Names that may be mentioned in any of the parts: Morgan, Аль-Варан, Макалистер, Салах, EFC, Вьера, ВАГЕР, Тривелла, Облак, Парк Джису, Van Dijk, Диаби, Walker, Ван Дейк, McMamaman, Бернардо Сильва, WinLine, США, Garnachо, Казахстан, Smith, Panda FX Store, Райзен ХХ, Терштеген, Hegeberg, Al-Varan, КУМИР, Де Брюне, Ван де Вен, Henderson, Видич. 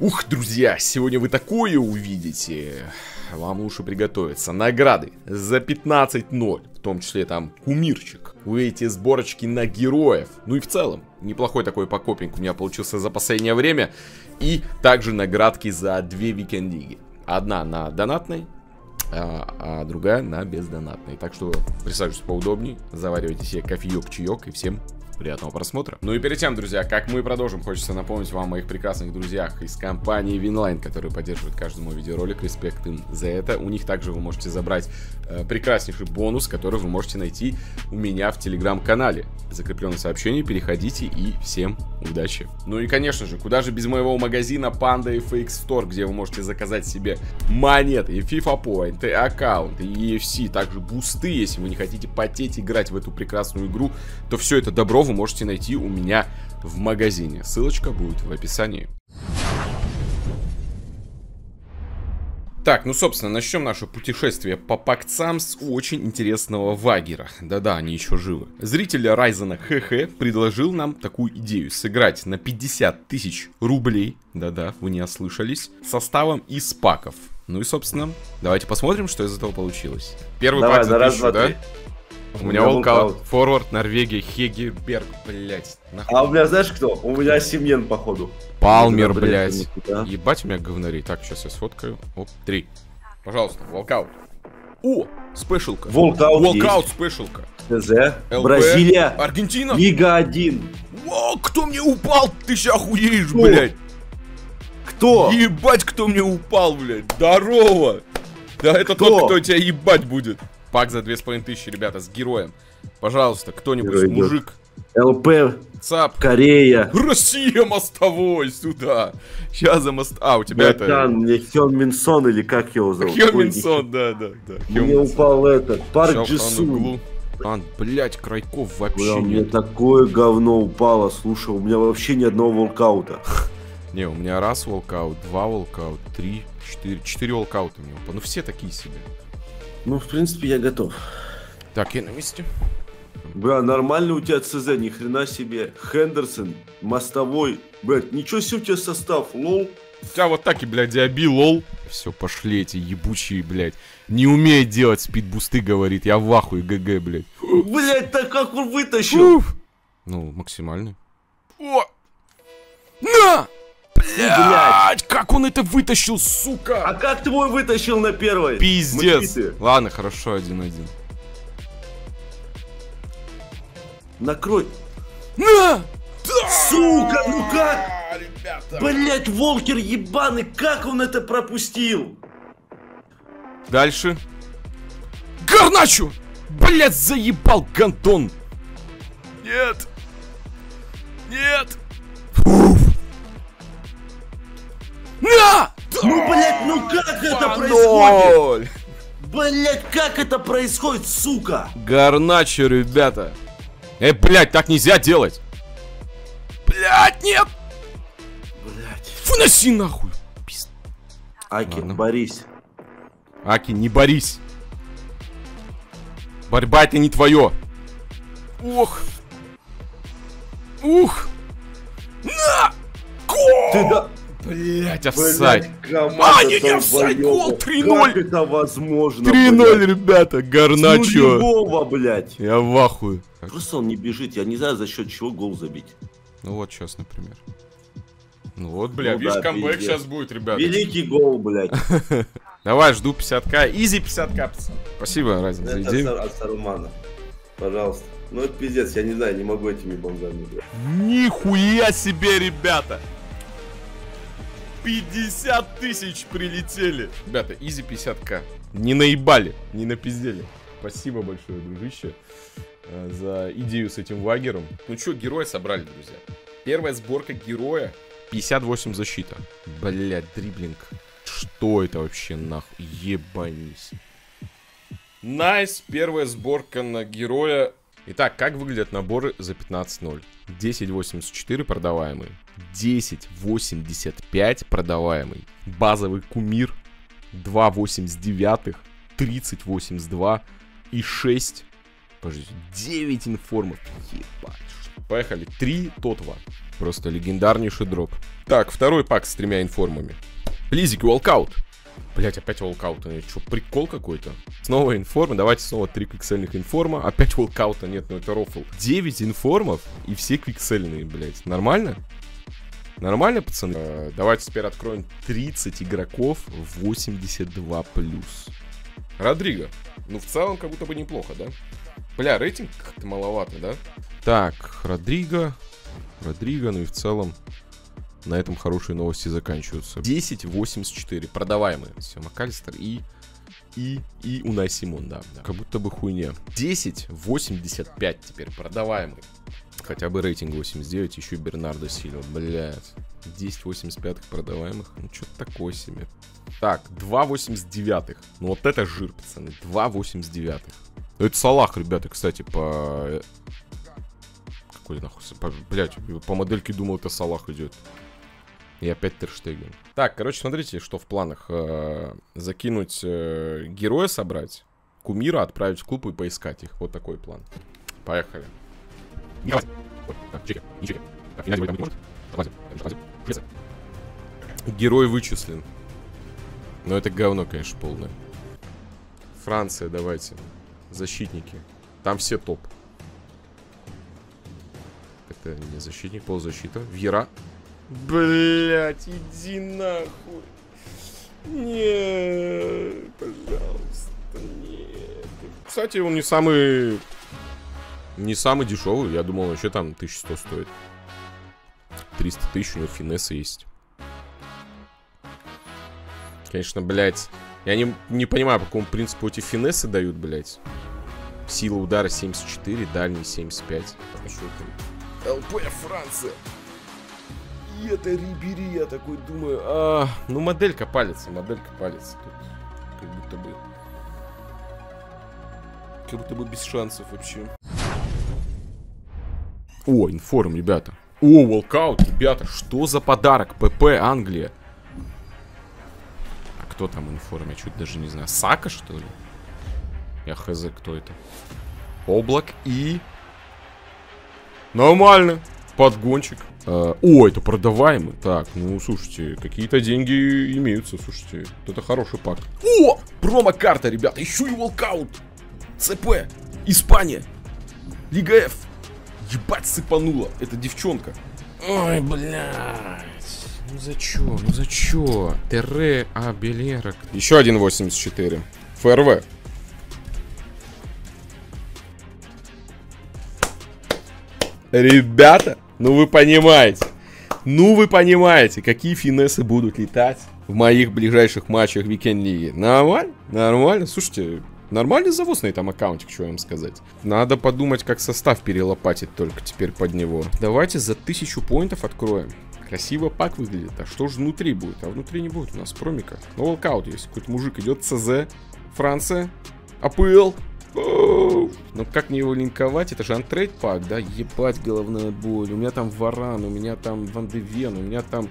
Ух, друзья, сегодня вы такое увидите. Вам лучше приготовиться. Награды за 15-0, в том числе там кумирчик. Вы эти сборочки на героев. Ну и в целом, неплохой такой покопинг у меня получился за последнее время. И также наградки за две викендиги. Одна на донатной, а другая на бездонатной. Так что присаживайтесь поудобнее, заваривайте себе кофеек, чаек и всем приятного просмотра. Ну и перед тем, друзья, как мы продолжим, хочется напомнить вам о моих прекрасных друзьях из компании WinLine, которые поддерживают каждому видеоролик. Респект им за это. У них также вы можете забрать прекраснейший бонус, который вы можете найти у меня в телеграм-канале. Закрепленное сообщение, переходите, и всем удачи. Ну и, конечно же, куда же без моего магазина Panda FX Store, где вы можете заказать себе монеты, и FIFA Point, и аккаунт, и EFC, также бусты, если вы не хотите потеть, играть в эту прекрасную игру, то все это добро вы можете найти у меня в магазине. Ссылочка будет в описании. Так, ну, собственно, начнем наше путешествие по пакцам с очень интересного вагера. Да-да, они еще живы. Зритель Райзена ХХ предложил нам такую идею. Сыграть на 50 000 рублей, да-да, вы не ослышались, составом из паков. Ну и, собственно, давайте посмотрим, что из этого получилось. Первый пак за 1000, да? У меня волкаут, форвард, Норвегия, Хегеберг, блядь. Нахуй. А у меня знаешь кто? У меня Семнен, походу. Палмер, блядь. Ебать, у меня говнорей. Так, сейчас я сфоткаю. Оп, 3. Пожалуйста, волкаут. О, спешилка. Волкаут, спешилка. ТЗ, Бразилия, Аргентина, Лига 1. О, кто мне упал? Ты сейчас охуеешь, блядь. Кто? Ебать, кто мне упал, блядь. Здорово. Да это тот, кто тебя ебать будет. Пак за 2500, ребята, с героем. Пожалуйста, кто-нибудь, мужик. ЛП, ЦАП, Корея. Россия, мостовой, сюда. Сейчас за мост... А, у тебя это... Хён Минсон, или как его зовут? Хён Минсон, да. Мне упал этот, Парк Джису. А, блядь, Крайков вообще нет. Мне такое говно упало, слушай, у меня вообще ни одного волкаута. Не, у меня раз волкаут, два волкаут, три, четыре волкаута у меня упало. Ну все такие себе. Ну, в принципе, я готов. Так, я на месте. Бля, нормально у тебя ЦЗ, ни хрена себе. Хендерсон, мостовой. Блядь, ничего себе у тебя состав, лол. У тебя вот так и, блядь, диаби, лол. Все, пошли эти ебучие, блядь. Не умеет делать спидбусты, говорит. Я в ахуе, ГГ, блядь. Блядь, так как он вытащил? Уф. Ну, максимально. О! На! Блять, как он это вытащил, сука! А как ты его вытащил на первой? Пиздец. Ладно, хорошо, 1-1. Накрой. На! Сука, ну как? Блять, Волкер ебаный, как он это пропустил? Дальше. Гарначо! Блять, заебал гандон! Нет! Нет! На! Ну, блядь, ну как это происходит? Блядь, как это происходит, сука? Гарначо, ребята. Блядь, так нельзя делать. Блядь, нет. Блядь. Выноси нахуй. Пизд... Аки, ладно. Борись. Аки, не борись. Борьба это не твое. Ох. Ух. На! Го! Ты да... Блять, офсайд. А, не офсайд, гол, 3-0. Как это возможно? 3-0, ребята, Гарначо. Нулевого, блядь. Я в ахуе. Просто он не бежит, я не знаю, за счет чего гол забить. Ну вот сейчас, например. Ну вот, блядь, ну, видишь, да, камбэк сейчас будет, ребята. Великий гол, блядь. Давай, жду 50к. Изи 50к, пацан. Спасибо, Разин, за идею. От Сарумана. Пожалуйста. Ну это пиздец, я не знаю, не могу этими бомбами. Нихуя себе, ребята. 50 000 прилетели. Ребята, изи 50к. Не наебали, не напиздели. Спасибо большое, дружище, за идею с этим вагером. Ну что, героя собрали, друзья. Первая сборка героя. 58 защита. Блядь, дриблинг. Что это вообще нахуй? Ебанись. Найс, первая сборка на героя. Итак, как выглядят наборы за 15-0? 10.84 продаваемый, 10.85 продаваемый, базовый кумир, 2.89, 30.82 и 6, подождите, 9 информов. Ебать, Поехали. 3 тотва. Просто легендарнейший дроп. Так, второй пак с 3 информами. Плизики, волкаут. Блять, опять волкаута нет. Что, прикол какой-то? Снова информы. Давайте снова 3 квиксельных информа. Опять волкаута нет, но это рофл. 9 информов и все квиксельные, блять. Нормально? Нормально, пацаны? Давайте теперь откроем 30 игроков 82+. Родриго. Ну, в целом, как будто бы неплохо, да? Бля, рейтинг как-то маловато, да? Так, Родриго. Родриго, ну и в целом на этом хорошие новости заканчиваются. 10.84. Продаваемые. Все, Макалистер и у нас Симон, да, да. Как будто бы хуйня. 10.85 теперь продаваемый. Хотя бы рейтинг 89, еще и Бернардо Сильва. Блядь. 10.85 продаваемых. Ну, что-то такое себе. Так, 2.89. Ну, вот это жир, пацаны. 2.89. Ну, это Салах, ребята, кстати, по... Какой нахуй... Блядь, по модельке думал, это Салах идет. И опять Терштеген. Так, короче, смотрите, что в планах. Закинуть героя, собрать, кумира, отправить в клуб и поискать их. Вот такой план. Поехали. Герой вычислен. Но это говно, конечно, полное. Франция, давайте. Защитники. Там все топ. Это не защитник, полузащита. Вьера. Блять, иди нахуй. Нет, пожалуйста, нет. Кстати, он не самый... Не самый дешевый, я думал, вообще там 1100 стоит. 300 тысяч у него финесса есть. Конечно, блядь. Я не понимаю, по какому принципу эти финессы дают, блядь. Сила удара 74, дальний 75. ЛП Франция. И это Рибери, я такой думаю. А, ну, моделька палится тут. Как будто бы без шансов вообще. О, информ, ребята. О, волкаут, ребята. Что за подарок? ПП, Англия. А кто там информ? Я чуть даже не знаю. Сака, что ли? Я хз, кто это? Облак и... Нормально. Подгончик. О, это продаваемый. Так, ну, слушайте, какие-то деньги имеются, слушайте. Это хороший пак. О, промо-карта, ребята. Еще и волкаут. ЦП. Испания. Лига F. Ебать, сыпанула. Это девчонка. Ой, блядь. Ну за чё? Ну за чё? Терре Абелерок. Еще один 84. ФРВ. Ребята, ну вы понимаете. Ну вы понимаете, какие финессы будут летать в моих ближайших матчах Weekend-лиги. Нормально? Нормально? Слушайте... Нормальный завоз на этом аккаунте, что вам сказать. Надо подумать, как состав перелопатить только теперь под него. Давайте за 1000 поинтов откроем. Красиво пак выглядит. А что же внутри будет? А внутри не будет у нас промика. Но волкаут есть. Какой-то мужик идет. ЦЗ. Франция. АПЛ. Но как мне его линковать? Это же антрейд пак, да? Ебать, головная боль. У меня там Варан, у меня там Ван де Вен, у меня там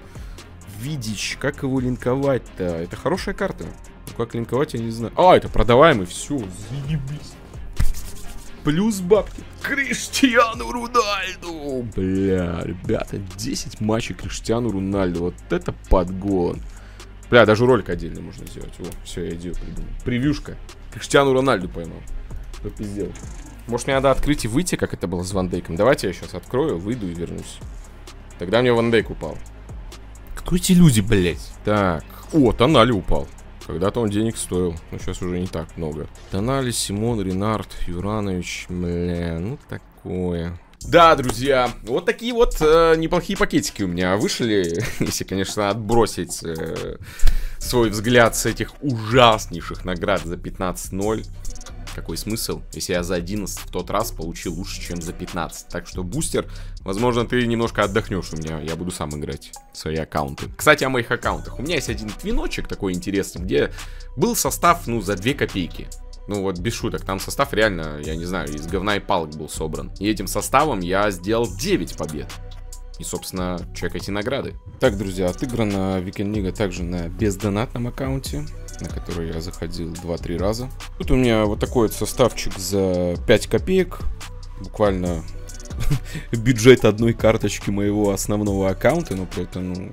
Видич. Как его линковать-то? Это хорошая карта. Как линковать, я не знаю. А, это продаваемый, все, заебись. Плюс бабки. Криштиану Рональду. Бля, ребята, 10 матчей Криштиану Рональду. Вот это подгон. Бля, даже ролик отдельный можно сделать. О, все, я идею придумал. Превьюшка. Криштиану Рональду поймал. Что ты сделал? Может, мне надо открыть и выйти, как это было с Ван Дейком? Давайте я сейчас открою, выйду и вернусь. Тогда мне Ван Дейк упал. Кто эти люди, блядь? Так, о, Тонали упал. Когда-то он денег стоил, но сейчас уже не так много. Tonali, Simon, Renard, Yuranovich, бля, ну такое. Да, друзья, вот такие вот неплохие пакетики у меня вышли. Если, конечно, отбросить свой взгляд с этих ужаснейших наград за 15-0. Какой смысл, если я за 11 в тот раз получил лучше, чем за 15. Так что, бустер, возможно, ты немножко отдохнешь у меня. Я буду сам играть в свои аккаунты. Кстати, о моих аккаунтах. У меня есть один твиночек такой интересный, где был состав, ну, за 2 копейки. Ну, вот без шуток. Там состав реально, я не знаю, из говна и палок был собран. И этим составом я сделал 9 побед. И, собственно, чек эти награды. Так, друзья, отыграна Weekend-лига также на бездонатном аккаунте, на который я заходил 2-3 раза. Тут у меня вот такой вот составчик за 5 копеек. Буквально бюджет одной карточки моего основного аккаунта, но при этом, ну,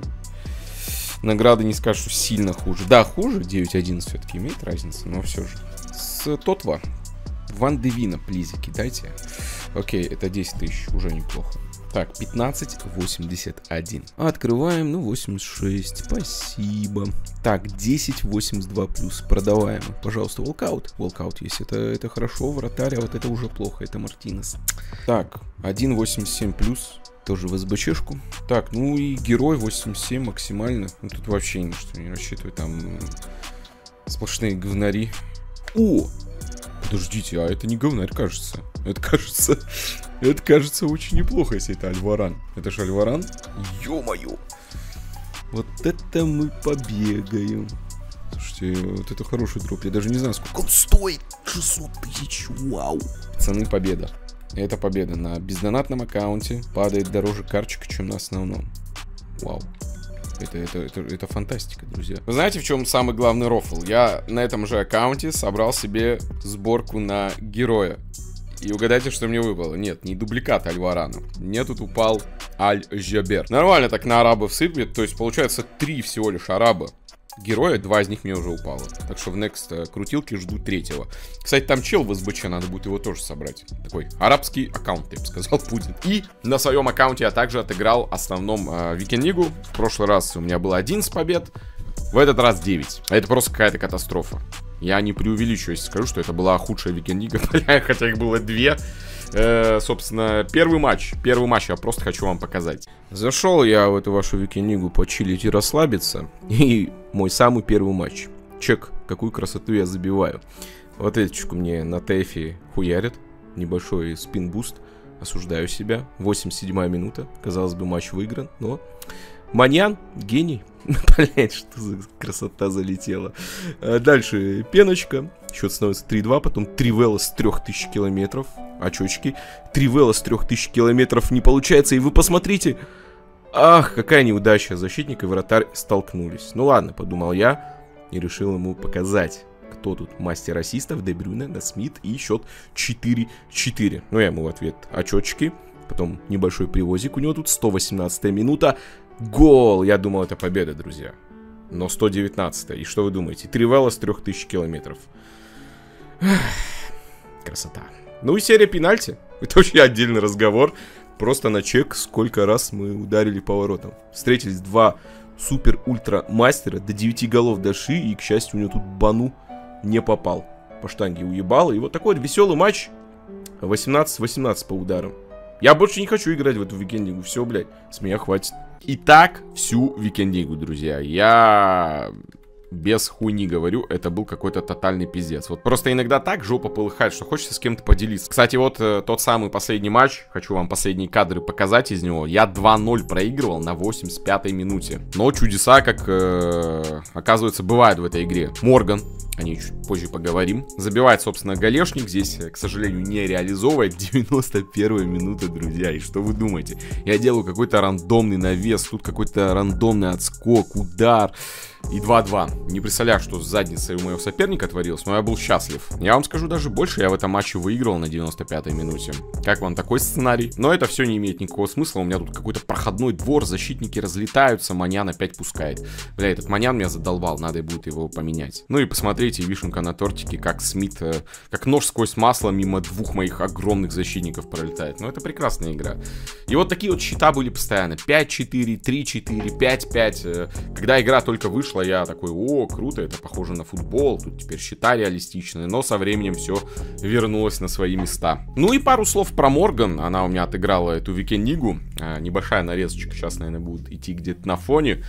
награды не скажу сильно хуже. Да, хуже, 9-11 все-таки имеет разницу, но все же. С Тотва. Ван Девина, плизики, дайте. Окей, это 10 тысяч, уже неплохо. Так, 15.81. Открываем, ну, 86. Спасибо. Так, 10.82 плюс. Продаваем. Пожалуйста, волкаут. Волкаут есть. Это хорошо. Вратарь, а вот это уже плохо. Это Мартинес. Так, 1.87 плюс. Тоже в СБЧшку. Так, ну и герой 87 максимально. Ну, тут вообще ни что не рассчитываю. Там сплошные говнари. О! Подождите, а это не говнарь, кажется. Это кажется очень неплохо, если это Аль-Варан. Это же Аль-Варан. Ё-моё. Вот это мы побегаем. Слушайте, вот это хороший дроп. Я даже не знаю, сколько он стоит. 600 тысяч, вау. Пацаны, победа. Это победа. На бездонатном аккаунте падает дороже карточка, чем на основном. Вау. Это фантастика, друзья. Вы знаете, в чем самый главный рофл? Я на этом же аккаунте собрал себе сборку на героя. И угадайте, что мне выпало. Нет, не дубликат Аль-Варана. Мне тут упал Аль-Jeber. Нормально так на арабов сыплет. То есть, получается, 3 всего лишь араба. Героя, 2 из них мне уже упало. Так что в next крутилке жду 3-го. Кстати, там чел в СБЧ, надо будет его тоже собрать. Такой арабский аккаунт, я бы сказал, будет. И на своем аккаунте я также отыграл в основном Викинг-лигу. В прошлый раз у меня было 11 побед, в этот раз 9. Это просто какая-то катастрофа. Я не преувеличу, если скажу, что это была худшая Викинг-лига, хотя их было 2. Собственно, первый матч я просто хочу вам показать. Зашел я в эту вашу Викинг-лигу почилить и расслабиться. И мой самый первый матч. Чек, какую красоту я забиваю. Вот эточку мне на ТФе хуярят. Небольшой спин-буст. Осуждаю себя. 87-я минута. Казалось бы, матч выигран, но... Мanyán, гений. Блять, что за красота залетела. Дальше пеночка. Счет становится 3-2, потом тривелла с 3000 километров. Очочки. Тривелла с 3000 километров не получается. И вы посмотрите. Ах, какая неудача. Защитник и вратарь столкнулись. Ну ладно, подумал я. И решил ему показать, кто тут мастер ассистов. Де Брюне, да Смит. И счет 4-4. Ну я ему в ответ очочки. Потом небольшой привозик. У него тут 118-я минута. Гол! Я думал, это победа, друзья. Но 119-я. И что вы думаете? Тривелла с 3000 километров. Красота. Ну и серия пенальти. Это вообще отдельный разговор. Просто на чек, сколько раз мы ударили поворотом. Встретились два супер-ультра-мастера. До 9 голов дошли. И, к счастью, у него тут бану не попал. По штанге уебало. И вот такой вот веселый матч. 18-18 по ударам. Я больше не хочу играть в эту Викинг-лигу. Все, блядь, с меня хватит. Итак, всю Викинг-лигу, друзья. Я без хуйни говорю, это был какой-то тотальный пиздец. Вот просто иногда так жопа полыхает, что хочется с кем-то поделиться. Кстати, вот тот самый последний матч. Хочу вам последние кадры показать из него. Я 2-0 проигрывал на 85-й минуте. Но чудеса, как оказывается, бывают в этой игре. Морган, о ней чуть позже поговорим, забивает, собственно, голешник. Здесь, к сожалению, не реализовывает. 91-я минута, друзья. И что вы думаете? Я делаю какой-то рандомный навес. Тут какой-то рандомный отскок, удар. И 2-2. Не представляю, что с задницей у моего соперника творилось, но я был счастлив. Я вам скажу даже больше, я в этом матче выиграл на 95-й минуте. Как вам такой сценарий? Но это все не имеет никакого смысла. У меня тут какой-то проходной двор, защитники разлетаются, Мanyán опять пускает. Бля, этот Мanyán меня задолбал, надо будет его поменять. Ну и посмотрите, вишенка на тортике, как Смит, как нож сквозь масло мимо двух моих огромных защитников пролетает. Ну это прекрасная игра. И вот такие вот счета были постоянно. 5-4, 3-4, 5-5. Когда игра только вышла, я такой: о, круто, это похоже на футбол, тут теперь счета реалистичные, но со временем все вернулось на свои места. Ну и пару слов про Морган, она у меня отыграла эту Викинг-лигу, небольшая нарезочка сейчас, наверное, будет идти где-то на фоне.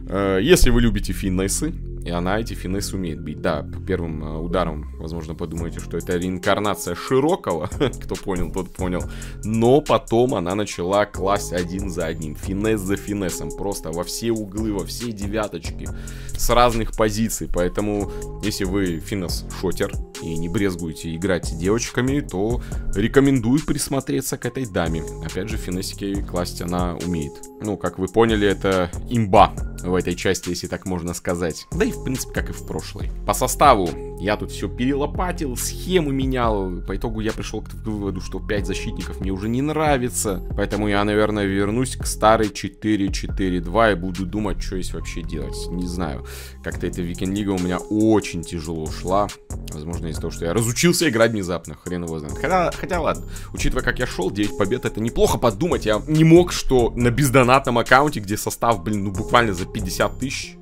Если вы любите финнесы, и она эти финнесы умеет бить. Да, первым ударом, возможно, подумаете, что это реинкарнация Широкого. Кто понял, тот понял. Но потом она начала класть один за одним, финнес за финнесом, просто во все углы, во все девяточки, с разных позиций. Поэтому, если вы финнес-шотер и не брезгуете играть с девочками, то рекомендую присмотреться к этой даме. Опять же, финнесики класть она умеет. Ну, как вы поняли, это имба в этой части, если так можно сказать. Да и, в принципе, как и в прошлой. По составу Я тут все перелопатил, схему менял. По итогу я пришел к выводу, что 5 защитников мне уже не нравится. Поэтому я, наверное, вернусь к старой 4-4-2 и буду думать, что здесь вообще делать. Не знаю, как-то эта Weekend League у меня очень тяжело шла. Возможно, из-за того, что я разучился играть внезапно. Хрен его знает. Хотя ладно, учитывая, как я шел, 9 побед, это неплохо. Подумать я не мог, что на бездонатном аккаунте, где состав, блин, ну буквально за 50 тысяч...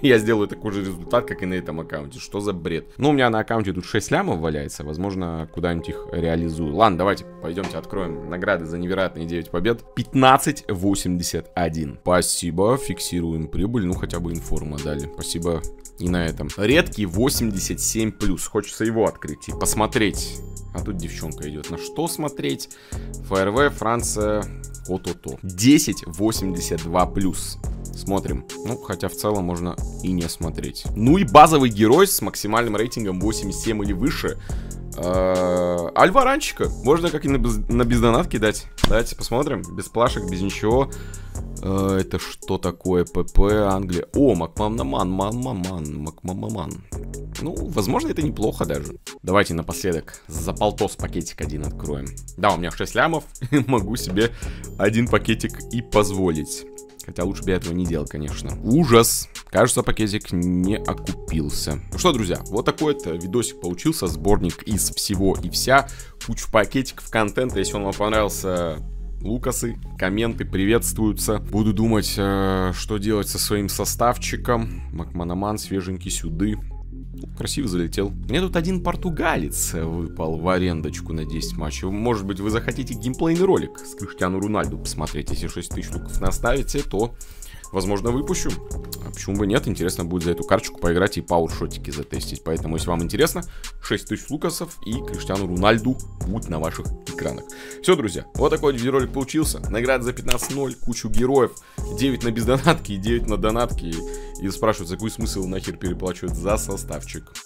Я сделаю такой же результат, как и на этом аккаунте. Что за бред? Ну, у меня на аккаунте тут 6 лямов валяется. Возможно, куда-нибудь их реализую. Ладно, давайте пойдемте откроем награды за невероятные 9 побед. 15.81. Спасибо, фиксируем прибыль. Ну, хотя бы информа дали. Спасибо и на этом. Редкий 87+. Хочется его открыть и посмотреть. А тут девчонка идет. На что смотреть? ФРВ, Франция, ОТОТО. 10.82+. Смотрим. Ну, хотя в целом можно и не смотреть. Ну и базовый герой с максимальным рейтингом 87 или выше. Аль-Варанчика. Можно как и на бездонатки дать. Давайте посмотрим. Без плашек, без ничего. Это что такое? ПП Англия. О, McMamaman. Ну, возможно, это неплохо даже. Давайте напоследок за полтос пакетик один откроем. Да, у меня 6 лямов. Могу себе один пакетик и позволить. Хотя лучше бы я этого не делал, конечно. Ужас. Кажется, пакетик не окупился. Ну что, друзья, вот такой-то видосик получился. Сборник из всего и вся. Куча пакетиков контента. Если он вам понравился... Лукасы, комменты приветствуются. Буду думать, что делать со своим составчиком. McManaman свеженький сюды. Красиво залетел. Мне тут один португалец выпал в арендочку на 10 матчей. Может быть, вы захотите геймплейный ролик с Криштиану Рональду посмотреть. Если 6 тысяч луков наставите, то, возможно, выпущу. А почему бы нет? Интересно будет за эту карточку поиграть и пауэршотики затестить. Поэтому, если вам интересно, 6 тысяч лукасов и Криштиану Рональду будет на ваших экранах. Все, друзья, вот такой видеоролик получился. Наград за 15-0, кучу героев. 9 на бездонатки и 9 на донатки. И спрашивают, за какой смысл нахер переплачивать за составчик.